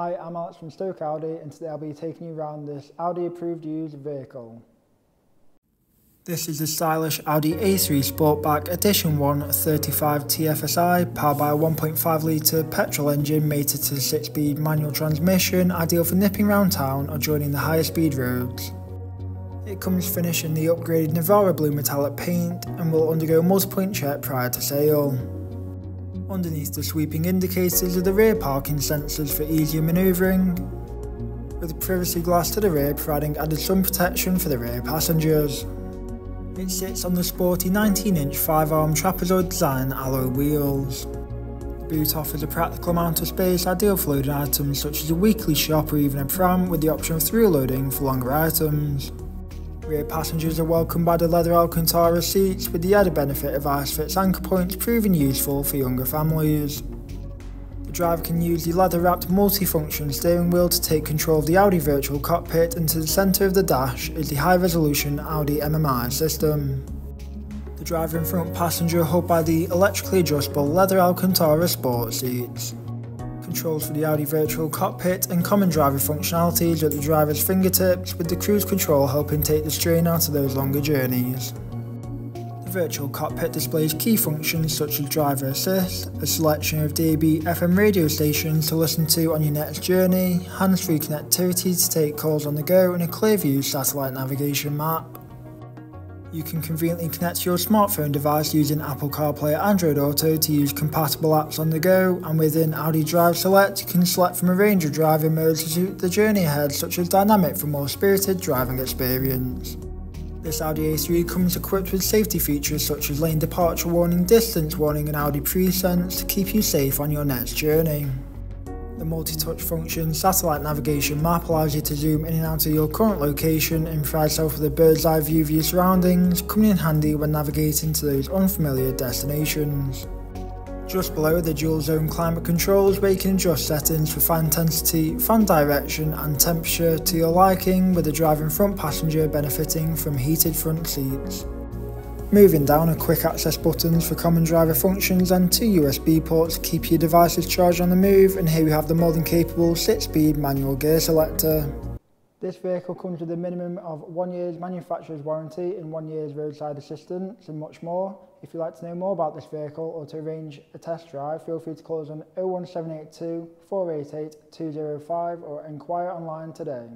Hi, I'm Alex from Stoke Audi, and today I'll be taking you around this Audi approved used vehicle. This is the stylish Audi A3 Sportback Edition 1 35 TFSI, powered by a 1.5 litre petrol engine mated to 6-speed manual transmission, ideal for nipping around town or joining the higher speed roads. It comes finished in the upgraded Navarra blue metallic paint and will undergo multi-point check prior to sale. Underneath the sweeping indicators are the rear parking sensors for easier manoeuvring, with privacy glass to the rear providing added sun protection for the rear passengers. It sits on the sporty 19-inch 5-arm trapezoid design alloy wheels. The boot offers a practical amount of space ideal for loading items such as a weekly shop or even a pram, with the option of through loading for longer items. Rear passengers are welcomed by the leather Alcantara seats, with the added benefit of ISOFIX anchor points proving useful for younger families. The driver can use the leather-wrapped multi-function steering wheel to take control of the Audi Virtual Cockpit, and to the centre of the dash is the high-resolution Audi MMI system. The driver and front passenger are hugged by the electrically adjustable leather Alcantara sport seats. Controls for the Audi Virtual Cockpit and common driver functionalities at the driver's fingertips, with the cruise control helping take the strain out of those longer journeys. The Virtual Cockpit displays key functions such as driver assist, a selection of DAB FM radio stations to listen to on your next journey, hands-free connectivity to take calls on the go, and a Clearview satellite navigation map. You can conveniently connect your smartphone device using Apple CarPlay or Android Auto to use compatible apps on the go, and within Audi Drive Select you can select from a range of driving modes to suit the journey ahead, such as dynamic for more spirited driving experience. This Audi A3 comes equipped with safety features such as Lane Departure Warning, Distance Warning and Audi Pre-Sense to keep you safe on your next journey. The multi-touch function satellite navigation map allows you to zoom in and out of your current location and provide yourself with a bird's eye view of your surroundings, coming in handy when navigating to those unfamiliar destinations. Just below the dual zone climate controls, where you can adjust settings for fan intensity, fan direction and temperature to your liking, with the driver and front passenger benefiting from heated front seats. Moving down are quick access buttons for common driver functions and two USB ports to keep your devices charged on the move, and here we have the more than capable 6-speed manual gear selector. This vehicle comes with a minimum of 1 year's manufacturer's warranty and 1 year's roadside assistance and much more. If you'd like to know more about this vehicle or to arrange a test drive, feel free to call us on 01782 488 205 or inquire online today.